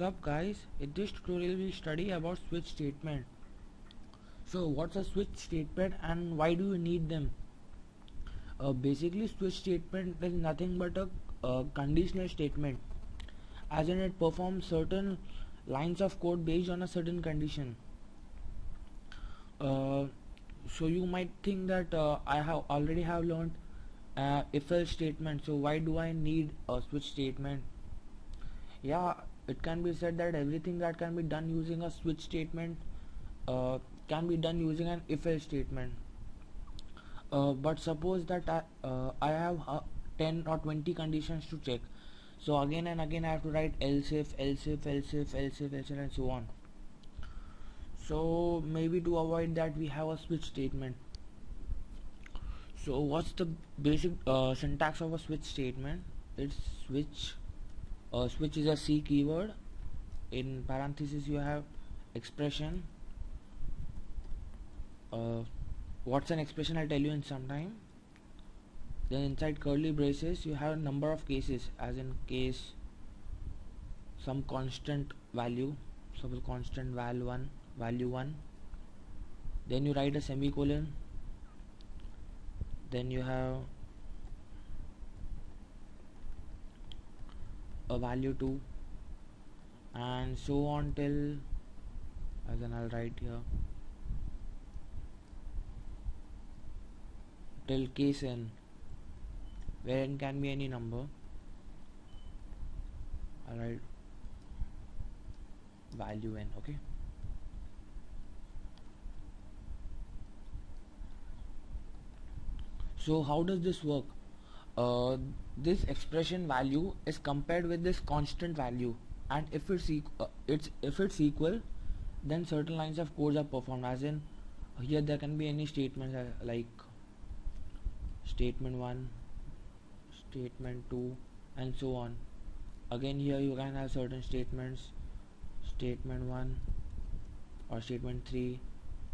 What's up guys, in this tutorial we study about switch statement. So what's a switch statement and why do you need them? Basically switch statement is nothing but a conditional statement, as in it performs certain lines of code based on a certain condition. So you might think that I already have learned if-else statement, so why do I need a switch statement? Yeah, it can be said that everything that can be done using a switch statement can be done using an if-else statement. But suppose that I have 10 or 20 conditions to check, so again and again I have to write else if, else if, else if, else if, else if, and so on. So maybe to avoid that we have a switch statement. So what's the basic syntax of a switch statement? It's switch. Switch is a C keyword. In parentheses you have expression. What's an expression? I'll tell you in some time. Then inside curly braces you have a number of cases, as in case some constant value, suppose constant val1, then you write a semicolon, then you have a value 2, and so on till, as in I'll write here till case n, where n can be any number. I'll write value n. Okay, so how does this work? This expression value is compared with this constant value, and if it's equal, then certain lines of codes are performed, as in here there can be any statements like statement 1, statement 2, and so on. Again here you can have certain statements, statement 1 or statement 3,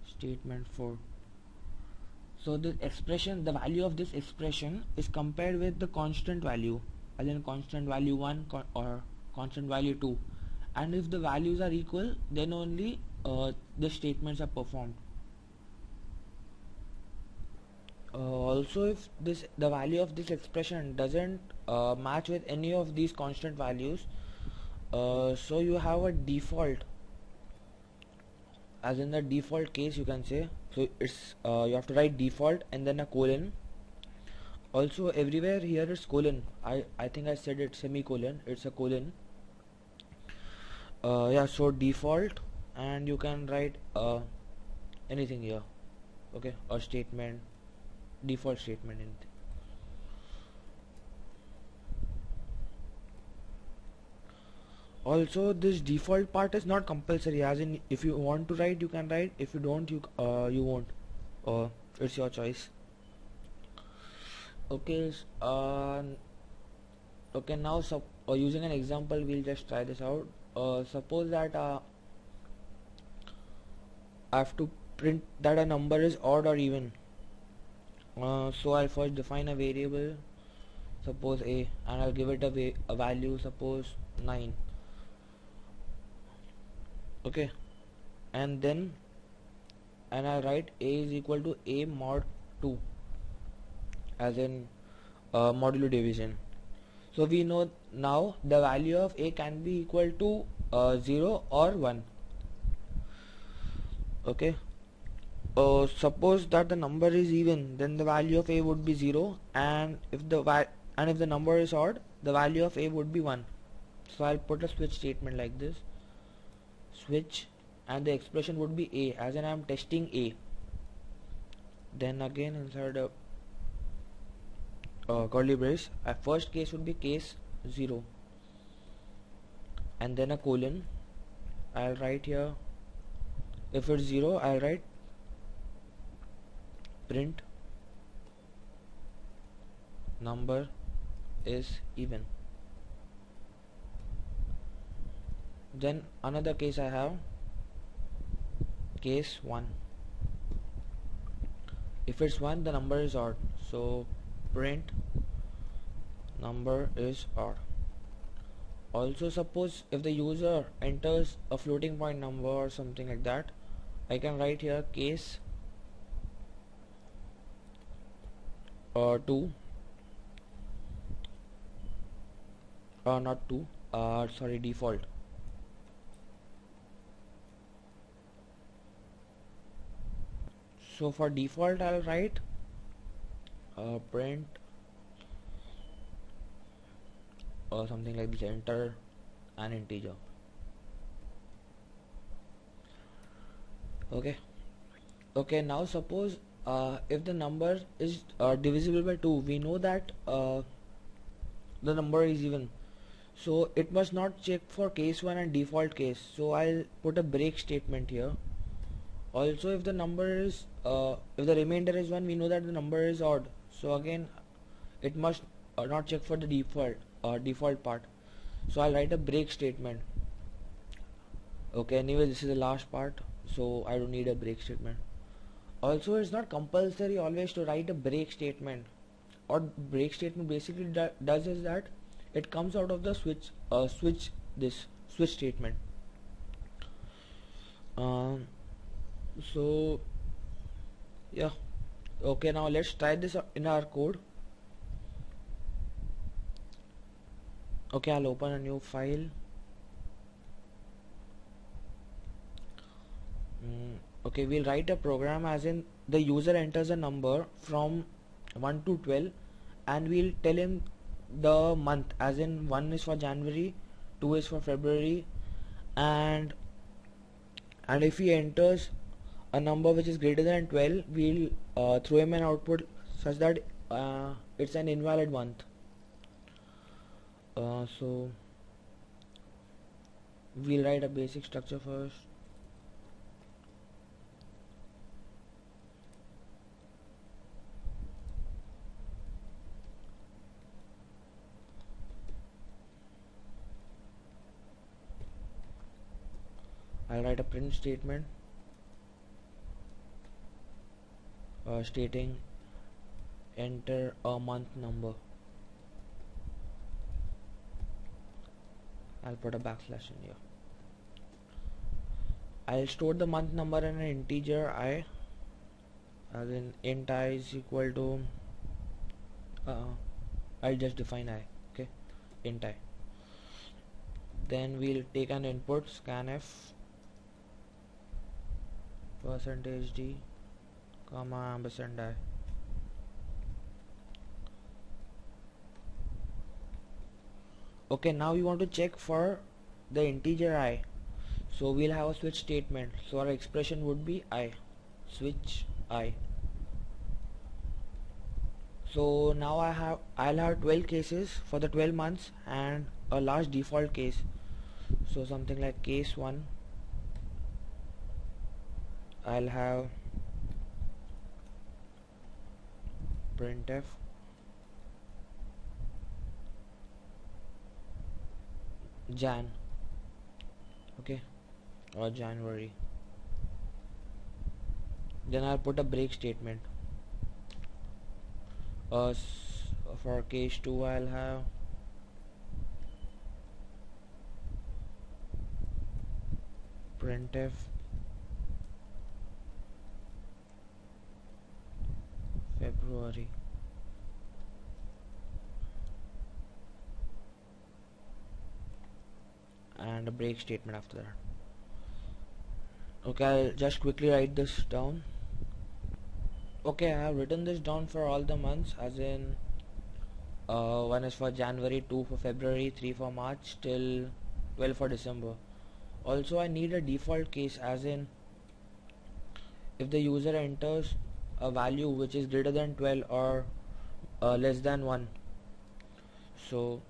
statement 4. So this expression, the value of this expression is compared with the constant value, as in constant value 1 or constant value 2, and if the values are equal, then only the statements are performed. Also, if the value of this expression doesn't match with any of these constant values, so you have a default, as in the default case you can say. So it's you have to write default and then a colon. Also everywhere here is colon. I think I said it's semicolon, it's a colon. Yeah, so default, and you can write anything here, okay, or statement, default statement, anything. Also this default part is not compulsory, as in if you want to write you can write, if you don't you won't, it's your choice. Okay, now using an example we'll just try this out. Suppose that I have to print that a number is odd or even, so I'll first define a variable, suppose a, and I'll give it a value, suppose 9. Okay, and then I'll write a is equal to a mod 2, as in modulo division. So we know now the value of a can be equal to 0 or 1. Okay, suppose that the number is even, then the value of a would be 0, and if the number is odd, the value of a would be 1. So I'll put a switch statement like this, switch, and the expression would be a, as in I am testing a. Then again inside a curly brace, our first case would be case 0, and then a colon. I'll write here, if it's 0 I'll write print number is even. Then another case I have, case 1, if it's 1 the number is odd, so print number is odd. Also, suppose if the user enters a floating point number or something like that, I can write here case default. So for default I'll write print or something like this, enter an integer. Okay, now suppose if the number is divisible by 2, we know that the number is even, so it must not check for case 1 and default case. So I'll put a break statement here. Also, if the number is if the remainder is 1, we know that the number is odd, so again it must not check for the default part. So I'll write a break statement. Okay, anyway, this is the last part, so I don't need a break statement. Also, it's not compulsory always to write a break statement. What break statement basically does is that it comes out of the switch statement. So yeah, okay, now let's try this in our code. Okay, I'll open a new file. Okay, we'll write a program as in the user enters a number from 1 to 12 and we'll tell him the month, as in 1 is for January, 2 is for February, and if he enters a number which is greater than 12, we'll throw him an output such that it's an invalid month. So we'll write a basic structure first. I'll write a print statement stating enter a month number. I'll put a backslash in here. I'll store the month number in an integer I, as in int I is equal to I'll just define I. Okay, int I. Then we'll take an input scanf %d comma &i. Okay, now we want to check for the integer I, so we'll have a switch statement. So our expression would be I, switch I. So now I'll have 12 cases for the 12 months and a large default case, so something like case 1. I'll have printf Jan, okay, or January. Then I'll put a break statement. For case 2, I'll have printf February. And a break statement after that. Okay, I'll just quickly write this down. Okay, I have written this down for all the months, as in 1 is for January, 2 for February, 3 for March, till 12 for December. Also, I need a default case, as in if the user enters a value which is greater than 12 or less than 1. So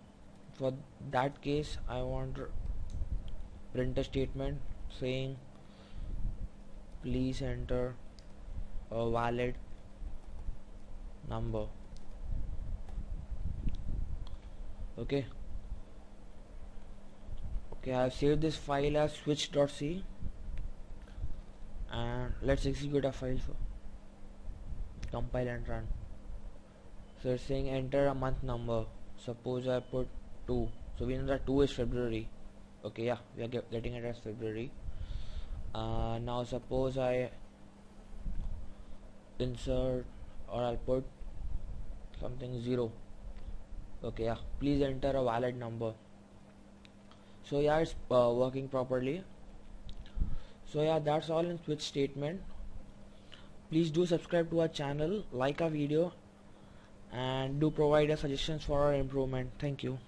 for that case, I want print a statement saying please enter a valid number. Okay, I have saved this file as switch.c and let's execute our file, so compile and run. So it's saying enter a month number. Suppose I put 2 So we know that 2 is February. Okay, yeah, we are getting it as February. Now suppose I insert, or I'll put something 0. Okay, yeah, please enter a valid number. So yeah, it's working properly. So yeah, that's all in switch statement. Please do subscribe to our channel, like our video, and do provide us suggestions for our improvement. Thank you.